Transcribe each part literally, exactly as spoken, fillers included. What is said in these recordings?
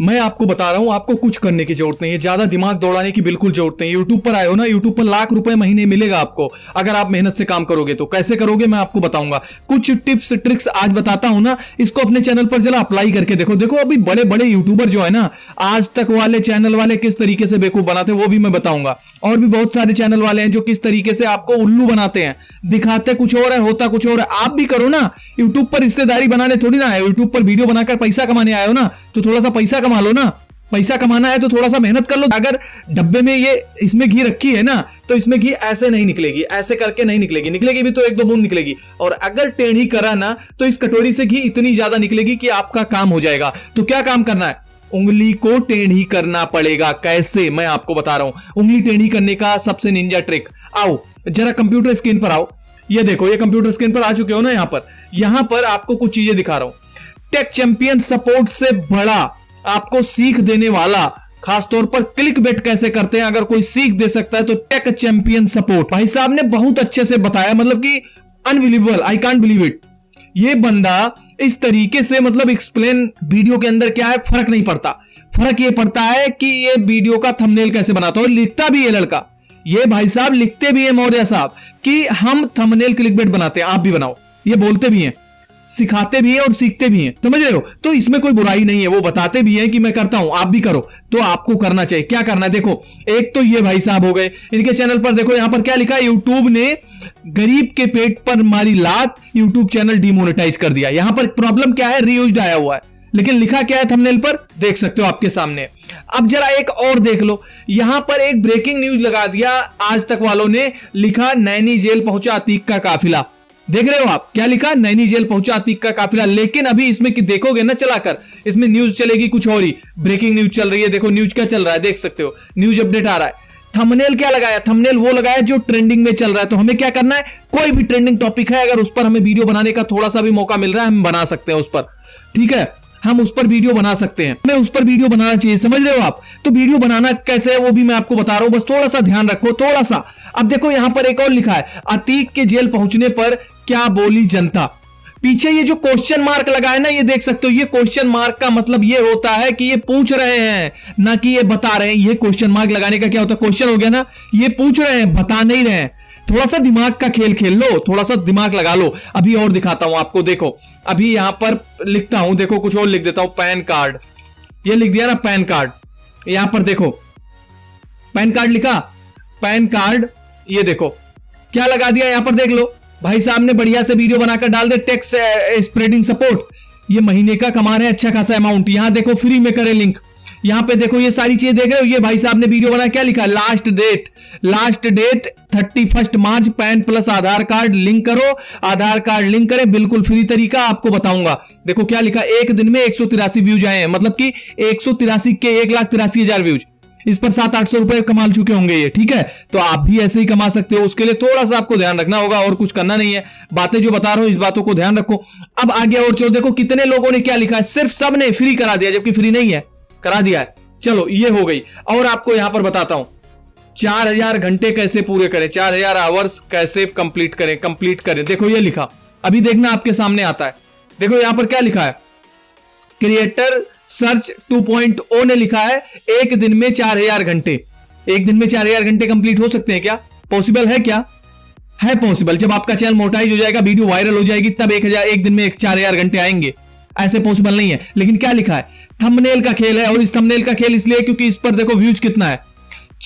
मैं आपको बता रहा हूँ, आपको कुछ करने की जरूरत नहीं है, ज्यादा दिमाग दौड़ाने की बिल्कुल जरूरत नहीं है। यूट्यूब पर आए हो ना, यूट्यूब पर लाख रुपए महीने मिलेगा आपको अगर आप मेहनत से काम करोगे। तो कैसे करोगे मैं आपको बताऊंगा, कुछ टिप्स ट्रिक्स आज बताता हूँ ना, इसको अपने चैनल पर जरा अप्लाई करके देखो। देखो अभी बड़े बड़े यूट्यूबर जो है ना, आज तक वाले चैनल वाले किस तरीके से बेवकूफ बनाते हैं वो भी मैं बताऊंगा, और भी बहुत सारे चैनल वाले हैं जो किस तरीके से आपको उल्लू बनाते हैं, दिखाते कुछ और है होता कुछ और है। आप भी करो ना, यूट्यूब पर रिश्तेदारी बनाने थोड़ी ना है, यूट्यूब पर वीडियो बनाकर पैसा कमाने आए हो ना, तो थोड़ा सा पैसा कमा लो ना। पैसा कमाना है तो थोड़ा सा मेहनत कर लो। अगर डब्बे में ये इसमें घी रखी है ना, तो इसमें घी ऐसे नहीं निकलेगी, ऐसे करके नहीं निकलेगी, निकलेगी भी तो एक दो बूंद निकलेगी। और अगर टेढ़ी करा ना तो इस कटोरी से घी इतनी ज्यादा निकलेगी कि आपका काम हो जाएगा। तो क्या काम करना है, उंगली को टेढ़ी करना पड़ेगा। कैसे मैं आपको बता रहा हूं, उंगली टेढ़ी करने का सबसे निंजा ट्रिक। आओ जरा कंप्यूटर स्क्रीन पर आओ, ये देखो ये कंप्यूटर स्क्रीन पर आ चुके हो ना। यहां पर यहां पर आपको कुछ चीजें दिखा रहा हूं। टेक चैंपियन सपोर्ट से बड़ा आपको सीख देने वाला, खासतौर पर क्लिक बेट कैसे करते हैं अगर कोई सीख दे सकता है तो टेक चैंपियन सपोर्ट। भाई साहब ने बहुत अच्छे से बताया, मतलब कि unbelievable, I can't believe it. ये बंदा इस तरीके से मतलब एक्सप्लेन, वीडियो के अंदर क्या है फर्क नहीं पड़ता, फर्क ये पड़ता है कि ये वीडियो का थंबनेल कैसे बनाता है। और लिखता भी ये लड़का, ये भाई साहब लिखते भी है मौर्य साहब कि हम थंबनेल क्लिक बेट बनाते हैं, आप भी बनाओ। ये बोलते भी हैं, सिखाते भी हैं और सीखते भी हैं, समझ रहे हो। तो इसमें कोई बुराई नहीं है, वो बताते भी हैं कि मैं करता हूं, आप भी करो। तो आपको करना चाहिए, क्या करना है देखो, एक तो ये भाई साहब हो गए, इनके चैनल पर देखो यहां पर क्या लिखा है, यूट्यूब ने गरीब के पेट पर मारी लात, यूट्यूब चैनल डिमोनेटाइज कर दिया। यहां पर प्रॉब्लम क्या है, रीयूज्ड आया हुआ है, लेकिन लिखा क्या है थंबनेल पर देख सकते हो आपके सामने। अब जरा एक और देख लो, यहां पर एक ब्रेकिंग न्यूज लगा दिया आज तक वालों ने, लिखा नैनी जेल पहुंचा अतीक का काफिला। देख रहे हो आप क्या लिखा, नैनी जेल पहुंचा अतीक का काफिला। लेकिन अभी इसमें कि देखोगे ना चलाकर, इसमें न्यूज चलेगी कुछ और ही, ब्रेकिंग न्यूज चल रही है। देखो न्यूज क्या चल रहा है, देख सकते हो न्यूज अपडेट आ रहा है। थंबनेल क्या लगाया, थंबनेल वो लगाया जो ट्रेंडिंग में चल रहा है। तो हमें क्या करना है, कोई भी ट्रेंडिंग टॉपिक है अगर उस पर हमें वीडियो बनाने का थोड़ा सा भी मौका मिल रहा है, हम बना सकते हैं उस पर, ठीक है, हम उस पर वीडियो बना सकते हैं, हमें उस पर वीडियो बनाना चाहिए, समझ रहे हो आप। तो वीडियो बनाना कैसे है वो भी मैं आपको बता रहा हूं, बस थोड़ा सा ध्यान रखो थोड़ा सा। अब देखो यहां पर एक और लिखा है, अतीक के जेल पहुंचने पर क्या बोली जनता। पीछे ये जो क्वेश्चन मार्क लगा है ना, ये देख सकते हो, ये क्वेश्चन मार्क का मतलब ये होता है कि ये पूछ रहे हैं ना कि ये बता रहे हैं। ये क्वेश्चन मार्क लगाने का क्या होता है, क्वेश्चन हो गया ना, ये पूछ रहे हैं बता नहीं रहे हैं। थोड़ा सा दिमाग का खेल खेल लो, थोड़ा सा दिमाग लगा लो। अभी और दिखाता हूं आपको, देखो अभी यहां पर लिखता हूं, देखो कुछ और लिख देता हूं, पैन कार्ड। ये लिख दिया ना पैन कार्ड, यहां पर देखो पैन कार्ड लिखा, पैन कार्ड ये देखो क्या लगा दिया यहां पर, देख लो भाई साहब ने बढ़िया से वीडियो बनाकर डाल दे। टेक स्प्रेडिंग सपोर्ट, ये महीने का कमा रहे हैं अच्छा खासा अमाउंट। यहां देखो फ्री में करें लिंक, यहां पे देखो ये सारी चीजें देख रहे हो। ये भाई साहब ने वीडियो बनाया, क्या लिखा, लास्ट डेट, लास्ट डेट इकतीस March, PAN plus Aadhaar card link करो, आधार कार्ड लिंक करें, बिल्कुल फ्री तरीका आपको बताऊंगा। देखो क्या लिखा, एक दिन में एक सौ तिरासी व्यूज आए हैं, मतलब कि एक सौ तिरासी के एक लाख तिरासी हजार व्यूज, इस पर सात आठ सौ रुपए कमा चुके होंगे ये, ठीक है। तो आप भी ऐसे ही कमा सकते हो, उसके लिए थोड़ा सा आपको ध्यान रखना होगा, और कुछ करना नहीं है। बातें जो बता रहा हूं इस बातों को ध्यान रखो। अब आगे और चलो, देखो कितने लोगों ने क्या लिखा है, सिर्फ सब ने फ्री करा दिया, जबकि फ्री नहीं है, करा दिया है। चलो ये हो गई, और आपको यहां पर बताता हूं चार हजार घंटे कैसे पूरे करें, चार हजार आवर्स कैसे कंप्लीट करें, कंप्लीट करें। देखो ये लिखा, अभी देखना आपके सामने आता है। देखो यहां पर क्या लिखा है, creator search two point oh ने लिखा है एक दिन में चार हजार घंटे, एक दिन में चार हजार घंटे कंप्लीट हो सकते हैं क्या, पॉसिबल है क्या, है पॉसिबल। जब आपका चैनल मोटाइज हो जाएगा, वीडियो वायरल हो जाएगी, तब एक हजार एक दिन में एक चार हजार घंटे आएंगे, ऐसे पॉसिबल नहीं है। लेकिन क्या लिखा है, थंबनेल का खेल है, और इस थंबनेल का खेल इसलिए क्योंकि इस पर देखो व्यूज कितना है,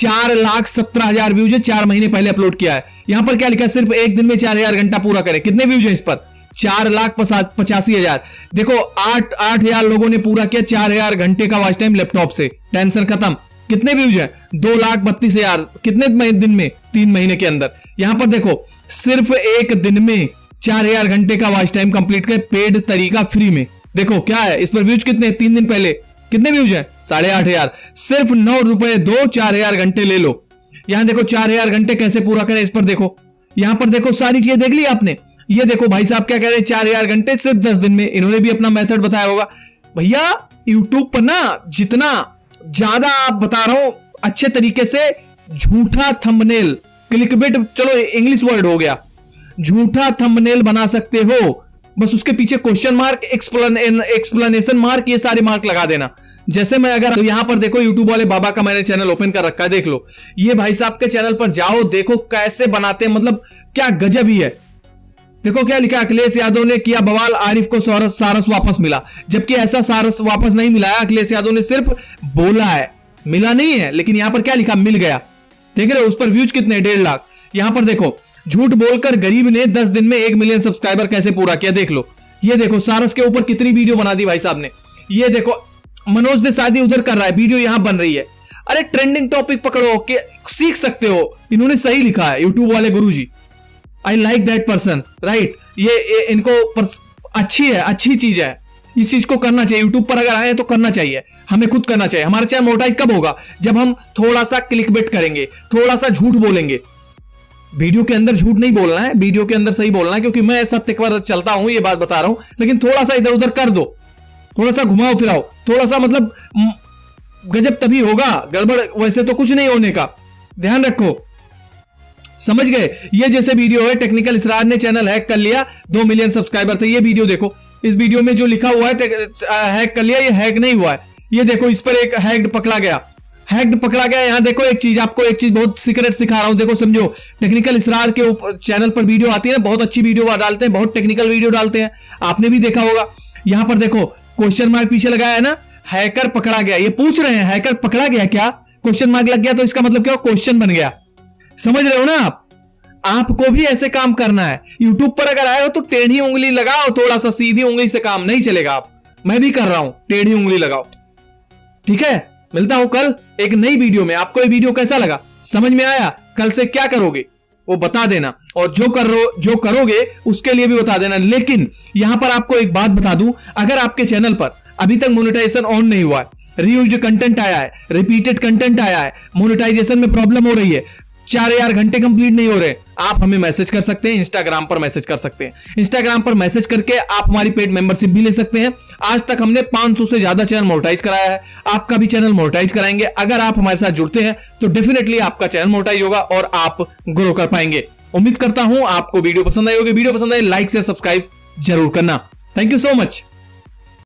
चार लाख सत्रह हजार व्यूज है, चार महीने पहले अपलोड किया है। यहां पर क्या लिखा है, सिर्फ एक दिन में चार हजार घंटा पूरा करें, कितने व्यूज है इस पर, चार लाख पचासी हजार। देखो आठ आठ हजार लोगों ने पूरा किया चार हजार घंटे का वॉच टाइम लैपटॉप से, टेंशन खत्म। कितने व्यूज है, दो लाख बत्तीस हजार, कितने दिन में, तीन महीने के अंदर। यहां पर देखो सिर्फ एक दिन में चार हजार घंटे का वॉच टाइम कंप्लीट कर, पेड तरीका फ्री में। देखो क्या है, इस पर व्यूज कितने, तीन दिन पहले कितने व्यूज है, साढ़े आठ हजार, सिर्फ नौ रुपए दो चार हजार घंटे ले लो। यहां देखो चार हजार घंटे कैसे पूरा करें, इस पर देखो, यहां पर देखो सारी चीजें देख ली आपने। ये देखो भाई साहब क्या कह रहे हैं, चार हजार घंटे सिर्फ दस दिन में, इन्होंने भी अपना मेथड बताया होगा। भैया यूट्यूब पर ना जितना ज्यादा आप बता रहा हूं अच्छे तरीके से, झूठा थंबनेल क्लिकबेट, चलो इंग्लिश वर्ड हो गया, झूठा थंबनेल बना सकते हो, बस उसके पीछे क्वेश्चन मार्क, एक्सप्लेनेशन मार्क, ये सारे मार्क लगा देना। जैसे मैं अगर तो यहाँ पर देखो YouTube वाले बाबा का मैंने चैनल ओपन कर रखा है, देख लो ये भाई साहब के चैनल पर जाओ, देखो कैसे बनाते हैं, मतलब क्या गजब ही है। देखो क्या लिखा, अखिलेश यादव ने किया बवाल, आरिफ को सारस सारस वापस मिला, जबकि ऐसा सारस वापस नहीं मिला है, अखिलेश यादव ने सिर्फ बोला है, मिला नहीं है। लेकिन यहाँ पर क्या लिखा, मिल गया, देख रहे हो, उस पर व्यूज कितने, डेढ़ लाख। यहाँ पर देखो, झूठ बोलकर गरीब ने दस दिन में एक मिलियन सब्सक्राइबर कैसे पूरा किया, देख लो, ये देखो सारस के ऊपर कितनी वीडियो बना दी भाई साहब ने। ये देखो मनोज ने शादी उधर कर रहा है, वीडियो यहां बन रही है। अरे ट्रेंडिंग टॉपिक पकड़ो कि सीख सकते हो। इन्होंने सही लिखा है यूट्यूब वाले गुरुजी, I like that person, right. ये, ये इनको अच्छी है, अच्छी चीज है, इस चीज को करना चाहिए। यूट्यूब पर अगर आए तो करना चाहिए, हमें खुद करना चाहिए। हमारा चैनल मोनेटाइज कब होगा, जब हम थोड़ा सा क्लिकबेट करेंगे, थोड़ा सा झूठ बोलेंगे। वीडियो के अंदर झूठ नहीं बोलना है, वीडियो के अंदर सही बोलना है, क्योंकि मैं सत्य पर चलता हूं, ये बात बता रहा हूं। लेकिन थोड़ा सा इधर उधर कर दो, थोड़ा सा घुमाओ फिराओ, थोड़ा सा मतलब गजब तभी होगा, गड़बड़ वैसे तो कुछ नहीं होने का, ध्यान रखो, समझ गए। ये जैसे वीडियो है, टेक्निकल इसरार ने चैनल हैक कर लिया, दो मिलियन सब्सक्राइबर थे। ये वीडियो देखो, इस वीडियो में जो लिखा हुआ है हैक कर लिया, ये हैक नहीं हुआ है। ये देखो इस पर एक हैक्ड पकड़ा गया, हैक्ड पकड़ा गया। यहाँ देखो एक चीज, आपको एक चीज बहुत सीक्रेट सिखा रहा हूं, देखो समझो। टेक्निकल इसरार के ऊपर चैनल पर वीडियो आती है ना, बहुत अच्छी वीडियो डालते हैं, बहुत टेक्निकल वीडियो डालते हैं, आपने भी देखा होगा। यहाँ पर देखो क्वेश्चन मार्क पीछे लगाया है ना, हैकर पकड़ा गया, ये पूछ रहे हैं हैकर पकड़ा गया क्या, क्वेश्चन मार्क लग गया तो इसका मतलब क्या, क्वेश्चन बन गया, समझ रहे हो ना आप। आपको भी ऐसे काम करना है। यूट्यूब पर अगर आए हो तो टेढ़ी उंगली लगाओ, थोड़ा सा, सीधी उंगली से काम नहीं चलेगा। आप, मैं भी कर रहा हूं, टेढ़ी उंगली लगाओ, ठीक है। मिलता हूं कल एक नई वीडियो में। आपको ये वीडियो कैसा लगा, समझ में आया? कल से क्या करोगे वो बता देना, और जो कर रो, जो करोगे उसके लिए भी बता देना। लेकिन यहां पर आपको एक बात बता दूं, अगर आपके चैनल पर अभी तक मोनेटाइजेशन ऑन नहीं हुआ है, रीयूज्ड कंटेंट आया है, रिपीटेड कंटेंट आया है, मोनेटाइजेशन में प्रॉब्लम हो रही है, चार हजार घंटे कंप्लीट नहीं हो रहे, आप हमें मैसेज कर सकते हैं, इंस्टाग्राम पर मैसेज कर सकते हैं। इंस्टाग्राम पर मैसेज करके आप हमारी पेड मेंबरशिप भी ले सकते हैं। आज तक हमने पाँच सौ से ज्यादा चैनल मोनेटाइज कराया है, आपका भी चैनल मोनेटाइज कराएंगे। अगर आप हमारे साथ जुड़ते हैं तो डेफिनेटली आपका चैनल मोनेटाइज होगा और आप ग्रो कर पाएंगे। उम्मीद करता हूं आपको वीडियो पसंद आई होगी। वीडियो पसंद आई, लाइक, शेयर, सब्सक्राइब जरूर करना। Thank you so much.